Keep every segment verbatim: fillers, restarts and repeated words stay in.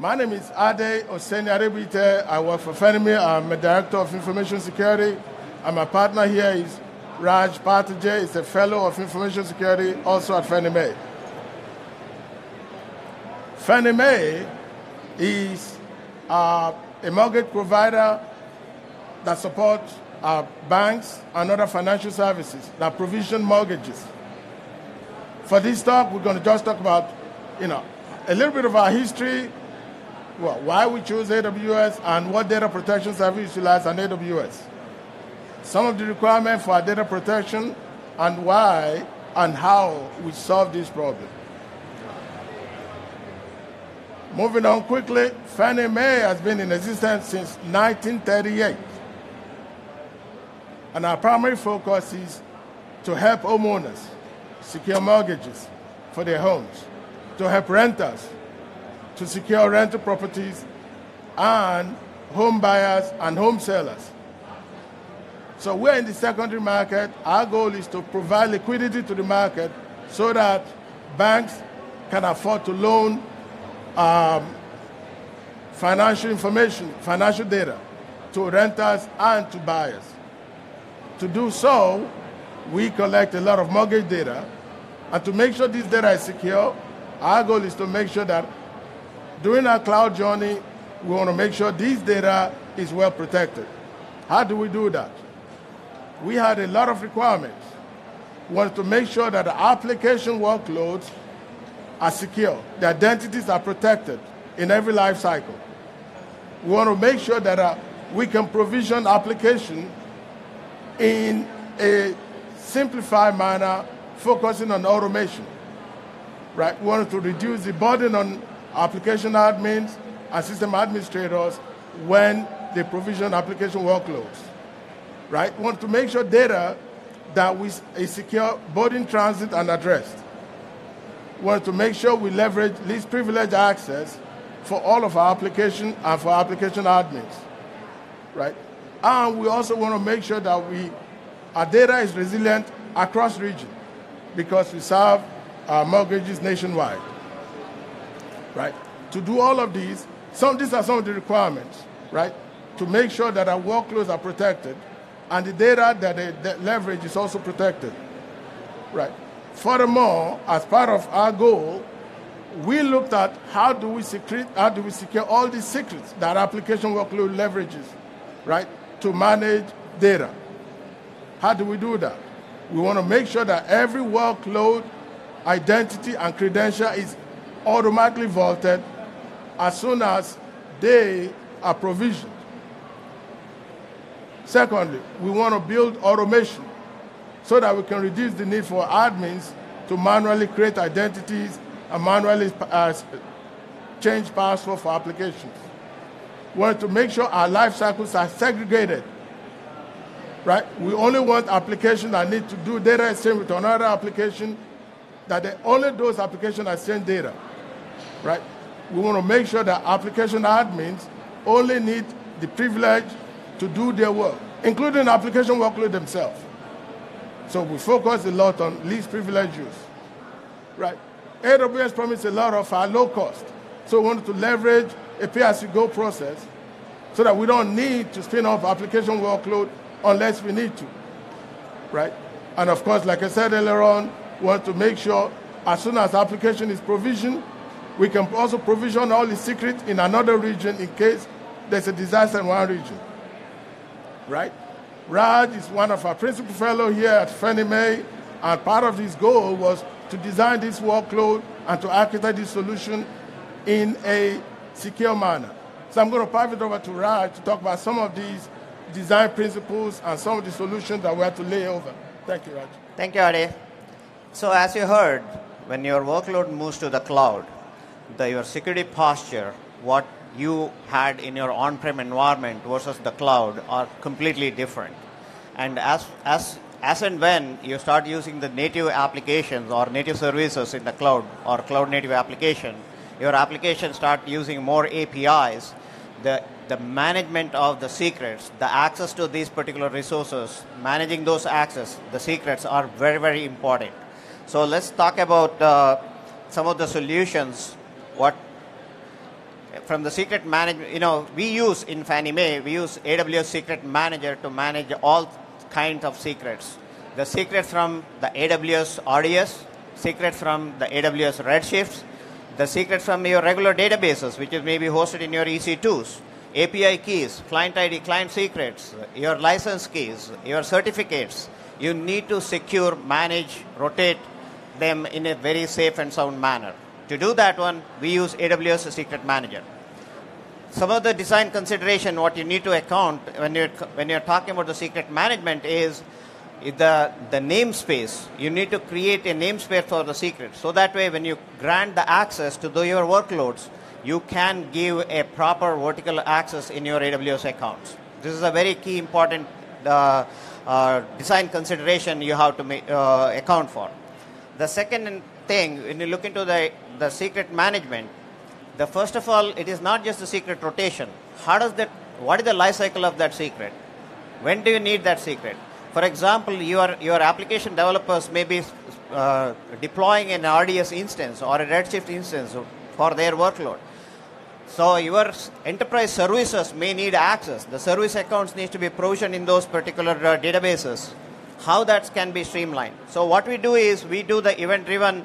My name is Adi Oseni. I work for Fannie Mae. I'm a director of information security. And my partner here is Raj Pathakia. He's a fellow of information security also at Fannie Mae. Fannie Mae is uh, a mortgage provider that supports uh, banks and other financial services that provision mortgages. For this talk, we're going to just talk about, you know, a little bit of our history. Well, why we chose A W S and what data protection service utilize on A W S. Some of the requirements for our data protection and why and how we solve this problem. Moving on quickly, Fannie Mae has been in existence since nineteen thirty-eight. And our primary focus is to help homeowners secure mortgages for their homes, to help renters to secure rental properties, and home buyers and home sellers. So we're in the secondary market. Our goal is to provide liquidity to the market so that banks can afford to loan um, financial information, financial data to renters and to buyers. To do so, we collect a lot of mortgage data, and to make sure this data is secure, our goal is to make sure that during our cloud journey, we want to make sure this data is well protected. How do we do that? We had a lot of requirements. We wanted to make sure that the application workloads are secure, the identities are protected in every life cycle. We want to make sure that uh, we can provision application in a simplified manner, focusing on automation. Right? We wanted to reduce the burden on application admins and system administrators when they provision application workloads, right? We want to make sure data that we is secure both in transit and addressed. We want to make sure we leverage least privilege access for all of our application and for application admins, right? And we also want to make sure that we, our data is resilient across region because we serve our mortgages nationwide. Right? To do all of these, some, these are some of the requirements, right? To make sure that our workloads are protected and the data that they that leverage is also protected, right? Furthermore, as part of our goal, we looked at how do we secure, how do we secure all the secrets that application workload leverages, right? To manage data. How do we do that? We want to make sure that every workload, identity, and credential is automatically vaulted as soon as they are provisioned. Secondly, we want to build automation so that we can reduce the need for admins to manually create identities and manually uh, change passwords for applications. We want to make sure our life cycles are segregated. Right? We only want applications that need to do data exchange with another application, that they only those applications that send data. Right? We want to make sure that application admins only need the privilege to do their work, including the application workload themselves. So we focus a lot on least privilege use. Right? A W S promised a lot of our low cost, so we wanted to leverage a pay-as-you-go process so that we don't need to spin off application workload unless we need to. Right? And of course, like I said earlier on, we want to make sure as soon as application is provisioned, we can also provision all the secrets in another region in case there's a disaster in one region, right? Raj is one of our principal fellows here at Fannie Mae, and part of his goal was to design this workload and to architect this solution in a secure manner. So I'm going to pass it over to Raj to talk about some of these design principles and some of the solutions that we have to lay over. Thank you, Raj. Thank you, Adi. So as you heard, when your workload moves to the cloud, the, your security posture, what you had in your on-prem environment versus the cloud are completely different. And as, as, as and when you start using the native applications or native services in the cloud or cloud native application, your application start using more A P Is, the, the management of the secrets, the access to these particular resources, managing those access, the secrets are very, very important. So let's talk about uh, some of the solutions, what from the secret management, you know, we use in Fannie Mae, we use A W S Secret Manager to manage all kinds of secrets. The secret from the A W S R D S, secret from the A W S Redshifts, the secret from your regular databases, which is maybe hosted in your E C twos, A P I keys, client I D, client secrets, your license keys, your certificates. You need to secure, manage, rotate them in a very safe and sound manner. To do that one, we use A W S Secret Manager. Some of the design consideration, what you need to account when you're, when you're talking about the secret management is the, the namespace. You need to create a namespace for the secret. So that way, when you grant the access to do your workloads, you can give a proper vertical access in your A W S accounts. This is a very key important uh, uh, design consideration you have to make, uh, account for. The second thing, when you look into the, the secret management, the first of all, it is not just the secret rotation. How does that, what is the life cycle of that secret? When do you need that secret? For example, your, your application developers may be uh, deploying an R D S instance or a Redshift instance for their workload. So your enterprise services may need access. The service accounts need to be provisioned in those particular uh, databases. How that can be streamlined. So what we do is we do the event-driven,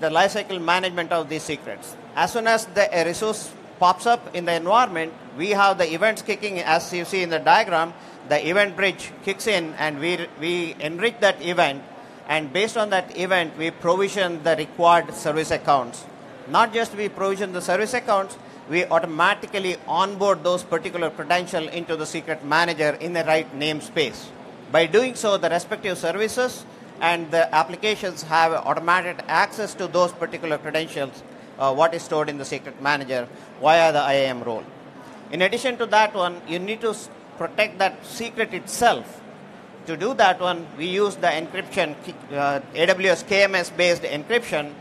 the lifecycle management of these secrets. As soon as the a resource pops up in the environment, we have the events kicking, as you see in the diagram, the event bridge kicks in and we, we enrich that event. And based on that event, we provision the required service accounts. Not just we provision the service accounts, we automatically onboard those particular credentials into the secret manager in the right namespace. By doing so, the respective services and the applications have automated access to those particular credentials, uh, what is stored in the secret manager via the I A M role. In addition to that one, you need to protect that secret itself. To do that one, we use the encryption, uh, A W S K M S-based encryption.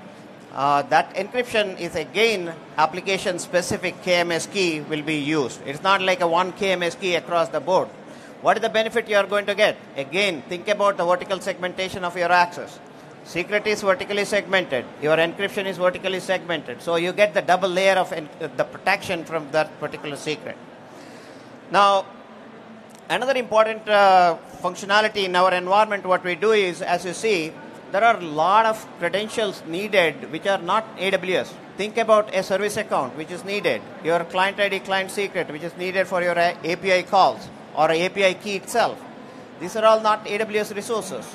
Uh, that encryption is, again, application-specific K M S key will be used. It's not like a one K M S key across the board. What is the benefit you are going to get? Again, think about the vertical segmentation of your access. Secret is vertically segmented. Your encryption is vertically segmented. So you get the double layer of the protection from that particular secret. Now, another important uh, functionality in our environment, what we do is, as you see, there are a lot of credentials needed which are not A W S. Think about a service account which is needed, your client I D, client secret, which is needed for your A P I calls, or A P I key itself. These are all not A W S resources.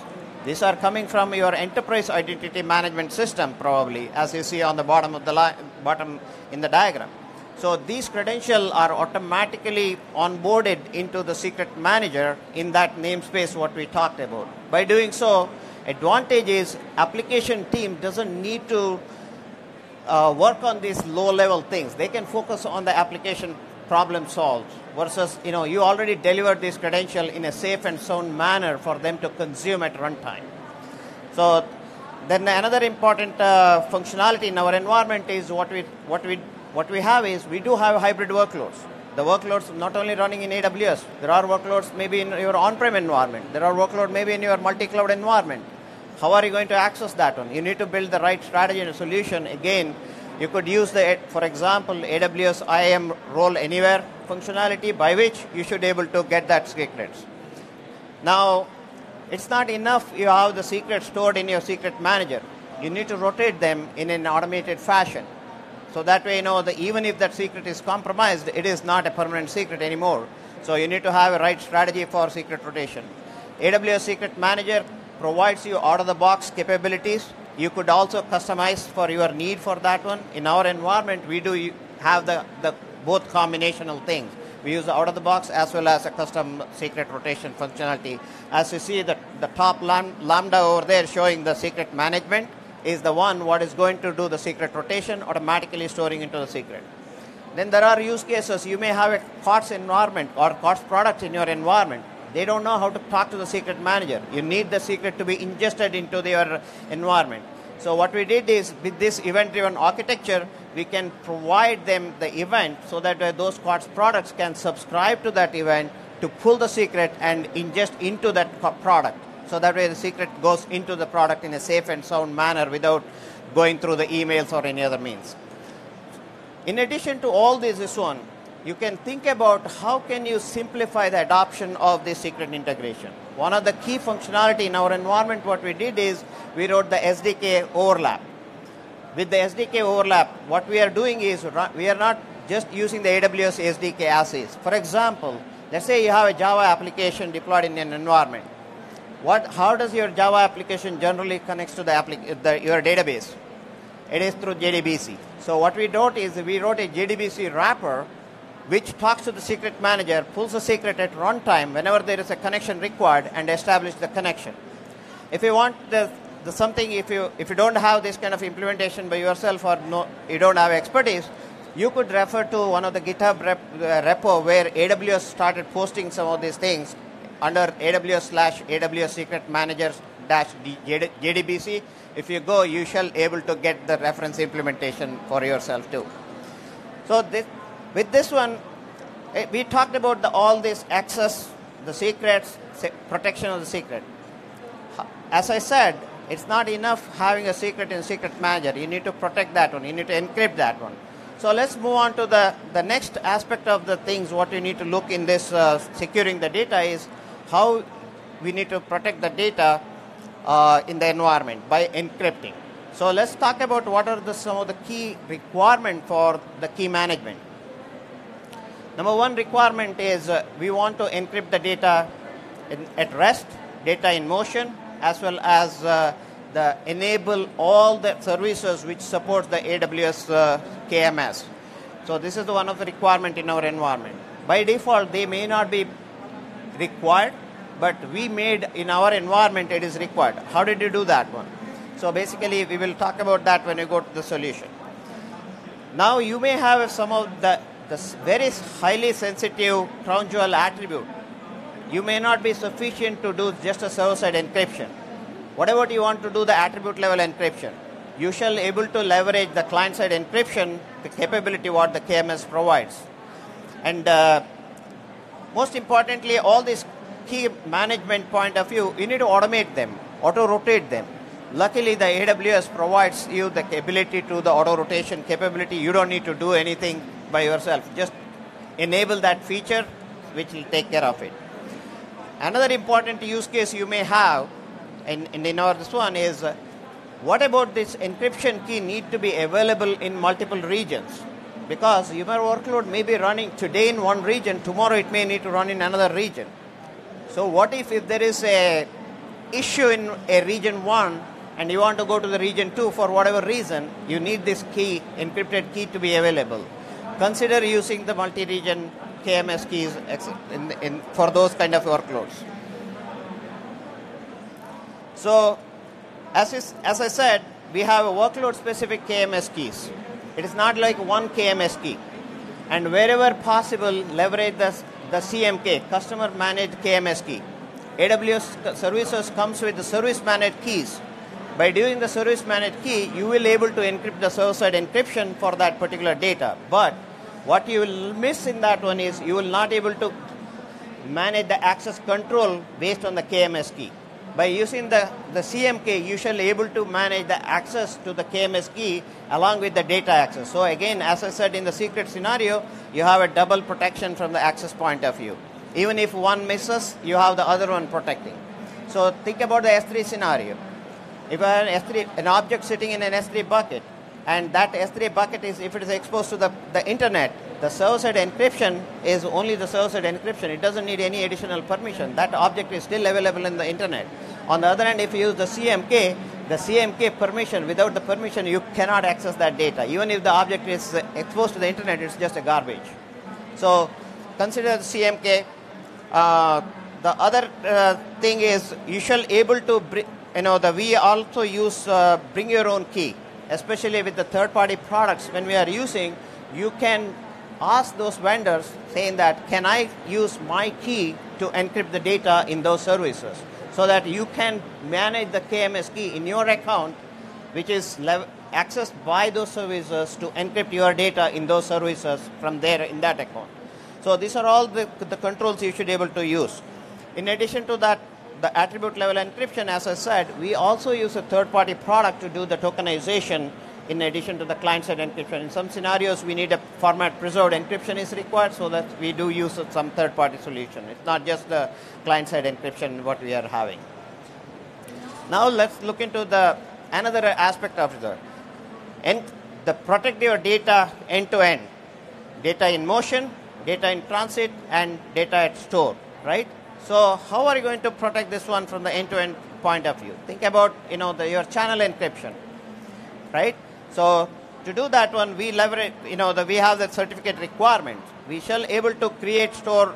These are coming from your enterprise identity management system, probably, as you see on the bottom of the li bottom in the diagram. So these credentials are automatically onboarded into the secret manager in that namespace what we talked about. By doing so, advantage is application team doesn't need to uh, work on these low-level things. They can focus on the application problem solved versus, you know, you already delivered this credential in a safe and sound manner for them to consume at runtime. So then another important uh, functionality in our environment is what we, what, we, what we have is we do have hybrid workloads. The workloads not only running in A W S, there are workloads maybe in your on-prem environment. There are workloads maybe in your multi-cloud environment. How are you going to access that one? You need to build the right strategy and solution. Again, you could use the, for example, A W S I A M role anywhere functionality by which you should be able to get that secrets. Now, it's not enough you have the secrets stored in your secret manager. You need to rotate them in an automated fashion. So that way, you know, that even if that secret is compromised, it is not a permanent secret anymore. So you need to have a right strategy for secret rotation. A W S Secret Manager provides you out-of-the-box capabilities. You could also customize for your need for that one. In our environment, we do have the, the both combinational things. We use the out-of-the-box as well as a custom secret rotation functionality. As you see, the, the top lam lambda over there showing the secret management is the one what is going to do the secret rotation, automatically storing into the secret. Then there are use cases. You may have a C O T S environment or C O T S products in your environment. They don't know how to talk to the secret manager. You need the secret to be ingested into their environment. So what we did is, with this event-driven architecture, we can provide them the event so that those C O T S products can subscribe to that event to pull the secret and ingest into that product. So that way the secret goes into the product in a safe and sound manner without going through the emails or any other means. In addition to all this, this one, you can think about how can you simplify the adoption of the secret integration. One of the key functionality in our environment, what we did is we wrote the S D K overlap. With the S D K overlap, what we are doing is we are not just using the A W S S D K as is. For example, let's say you have a Java application deployed in an environment. What, how does your Java application generally connects to the, the your database? It is through J D B C. So what we wrote is we wrote a J D B C wrapper which talks to the secret manager, pulls the secret at runtime whenever there is a connection required, and establish the connection. If you want the, the something, if you if you don't have this kind of implementation by yourself or no, you don't have expertise, you could refer to one of the GitHub rep, uh, repo where A W S started posting some of these things under AWS slash AWS Secret Managers dash J D B C. If you go, you shall able to get the reference implementation for yourself too. So this, with this one, we talked about the, all this access, the secrets, protection of the secret. As I said, it's not enough having a secret in Secret Manager. You need to protect that one. You need to encrypt that one. So let's move on to the, the next aspect of the things what you need to look in this uh, securing the data is how we need to protect the data uh, in the environment by encrypting. So let's talk about what are the, some of the key requirements for the key management. Number one requirement is uh, we want to encrypt the data in, at rest, data in motion, as well as uh, the enable all the services which support the A W S uh, K M S. So this is the one of the requirement in our environment. By default, they may not be required, but we made in our environment it is required. How did you do that one? So basically, we will talk about that when you go to the solution. Now you may have some of the the very highly sensitive crown jewel attribute. You may not be sufficient to do just a server-side encryption. Whatever you want to do the attribute level encryption, you shall able to leverage the client-side encryption, the capability what the K M S provides. And uh, most importantly, all these key management point of view, you need to automate them, auto-rotate them. Luckily, the A W S provides you the ability to the auto-rotation capability. You don't need to do anything by yourself. Just enable that feature, which will take care of it. Another important use case you may have in, in, in our this one is, uh, what about this encryption key need to be available in multiple regions? Because your workload may be running today in one region, tomorrow it may need to run in another region. So what if, if there is a issue in a region one, and you want to go to the region two for whatever reason, you need this key, encrypted key to be available. Consider using the multi-region K M S keys in, in, for those kind of workloads. So, as, is, as I said, we have a workload-specific K M S keys. It is not like one K M S key. And wherever possible, leverage the, the C M K, Customer Managed K M S key. A W S services comes with the service managed keys. By doing the service managed key, you will able to encrypt the server-side encryption for that particular data. But what you will miss in that one is you will not able to manage the access control based on the K M S key. By using the, the C M K, you shall able to manage the access to the K M S key along with the data access. So again, as I said in the secret scenario, you have a double protection from the access point of view. Even if one misses, you have the other one protecting. So think about the S three scenario. If I have an S three, an object sitting in an S three bucket, and that S three bucket is, if it is exposed to the, the internet, the server-side encryption is only the server-side encryption. It doesn't need any additional permission. That object is still available in the internet. On the other hand, if you use the C M K, the C M K permission, without the permission, you cannot access that data. Even if the object is exposed to the internet, it's just a garbage. So consider the C M K. Uh, the other uh, thing is you shall able to bring, you know, the, we also use uh, bring your own key, especially with the third-party products when we are using, you can ask those vendors saying that, can I use my key to encrypt the data in those services so that you can manage the K M S key in your account, which is accessed by those services to encrypt your data in those services from there in that account. So these are all the, the controls you should be able to use. In addition to that, the attribute level encryption, as I said, we also use a third-party product to do the tokenization in addition to the client-side encryption. In some scenarios, we need a format-preserved encryption is required, so that we do use some third-party solution. It's not just the client-side encryption what we are having. Now let's look into the another aspect of the, and the protect your data end-to-end, data in motion, data in transit, and data at store, right? So how are you going to protect this one from the end-to-end point of view? Think about, you know, the, your channel encryption, right? So to do that one, we leverage, you know, the, we have the certificate requirement. We shall able to create, store,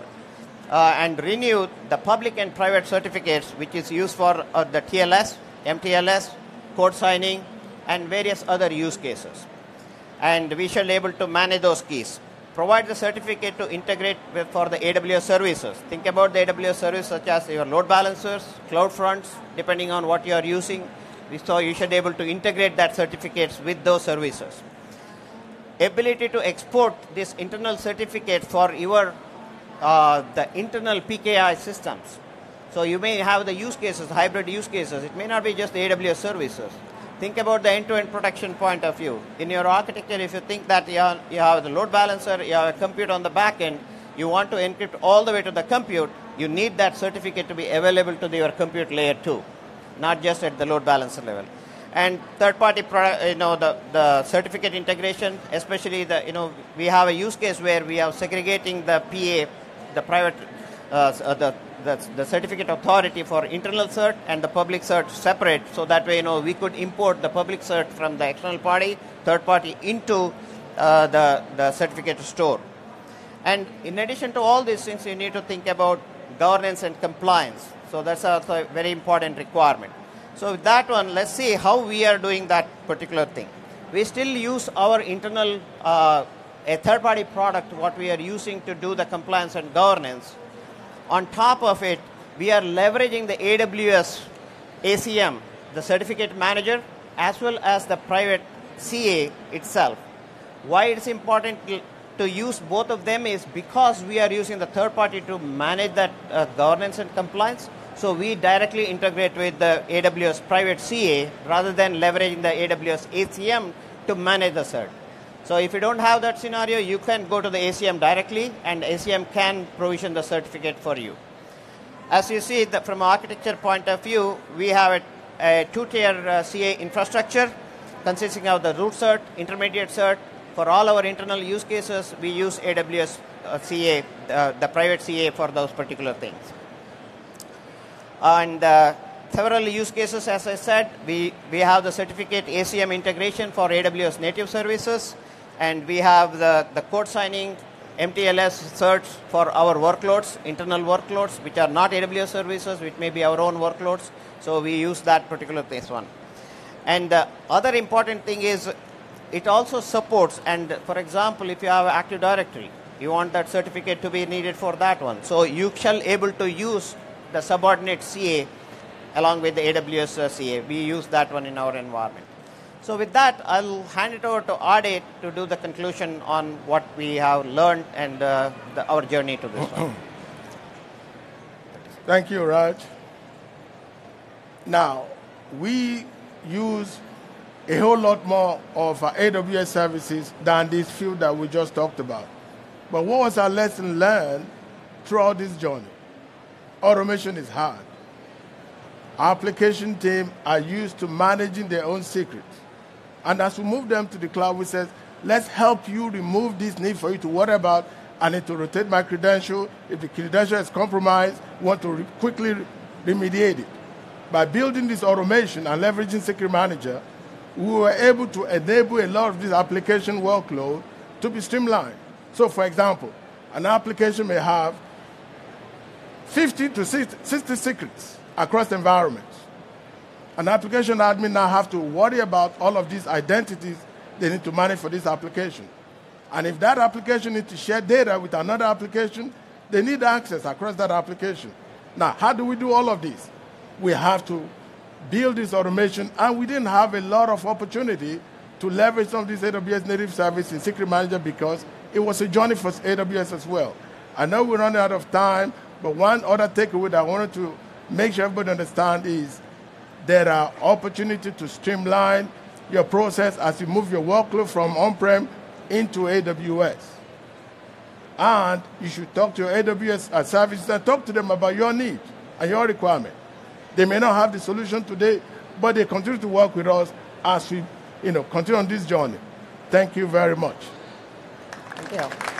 uh, and renew the public and private certificates, which is used for uh, the T L S, M T L S, code signing, and various other use cases. And we shall able to manage those keys. Provide the certificate to integrate with, for the A W S services. Think about the A W S service such as your load balancers, cloud fronts, depending on what you are using. So you should be able to integrate that certificates with those services. Ability to export this internal certificate for your uh, the internal P K I systems. So you may have the use cases, hybrid use cases. It may not be just the A W S services. Think about the end-to-end protection point of view. In your architecture, if you think that you have, you have the load balancer, you have a compute on the back end, you want to encrypt all the way to the compute, you need that certificate to be available to the, your compute layer too, not just at the load balancer level. And third-party, you know, the, the certificate integration, especially the, you know, we have a use case where we are segregating the P A, the private, uh, the The, the certificate authority for internal cert and the public cert separate, so that way, you know, we could import the public cert from the external party, third party into uh, the, the certificate store. And in addition to all these things, you need to think about governance and compliance. So that's also a very important requirement. So with that one, let's see how we are doing that particular thing. We still use our internal, uh, a third party product, what we are using to do the compliance and governance. On top of it, we are leveraging the A W S A C M, the certificate manager, as well as the private C A itself. Why it's important to use both of them is because we are using the third party to manage that uh, governance and compliance. So we directly integrate with the A W S private C A rather than leveraging the A W S A C M to manage the cert. So if you don't have that scenario, you can go to the A C M directly, and A C M can provision the certificate for you. As you see, the, from an architecture point of view, we have a, a two-tier uh, C A infrastructure consisting of the root cert, intermediate cert. For all our internal use cases, we use A W S uh, C A, uh, the private C A for those particular things. And uh, several use cases, as I said, we, we have the certificate A C M integration for A W S native services. And we have the, the code signing, M T L S certs for our workloads, internal workloads, which are not A W S services, which may be our own workloads. So we use that particular this one. And the other important thing is it also supports, and for example, if you have Active Directory, you want that certificate to be needed for that one. So you shall able to use the subordinate C A along with the A W S C A. We use that one in our environment. So with that, I'll hand it over to Adi to do the conclusion on what we have learned and uh, the, our journey to this one. Thank you, Raj. Now, we use a whole lot more of our A W S services than these few that we just talked about. But what was our lesson learned throughout this journey? Automation is hard. Our application team are used to managing their own secrets. And as we move them to the cloud, we said, let's help you remove this need for you to worry about. I need to rotate my credential. If the credential is compromised, we want to re quickly re remediate it. By building this automation and leveraging Secret Manager, we were able to enable a lot of this application workload to be streamlined. So for example, an application may have fifty to sixty secrets across the environment. An application admin now have to worry about all of these identities they need to manage for this application. And if that application needs to share data with another application, they need access across that application. Now, how do we do all of this? We have to build this automation, and we didn't have a lot of opportunity to leverage some of these A W S native service in Secret Manager because it was a journey for A W S as well. I know we're running out of time, but one other takeaway that I wanted to make sure everybody understands is there are opportunities to streamline your process as you move your workload from on-prem into A W S. And you should talk to your A W S services and talk to them about your needs and your requirement. They may not have the solution today, but they continue to work with us as we, you know, continue on this journey. Thank you very much. Thank you.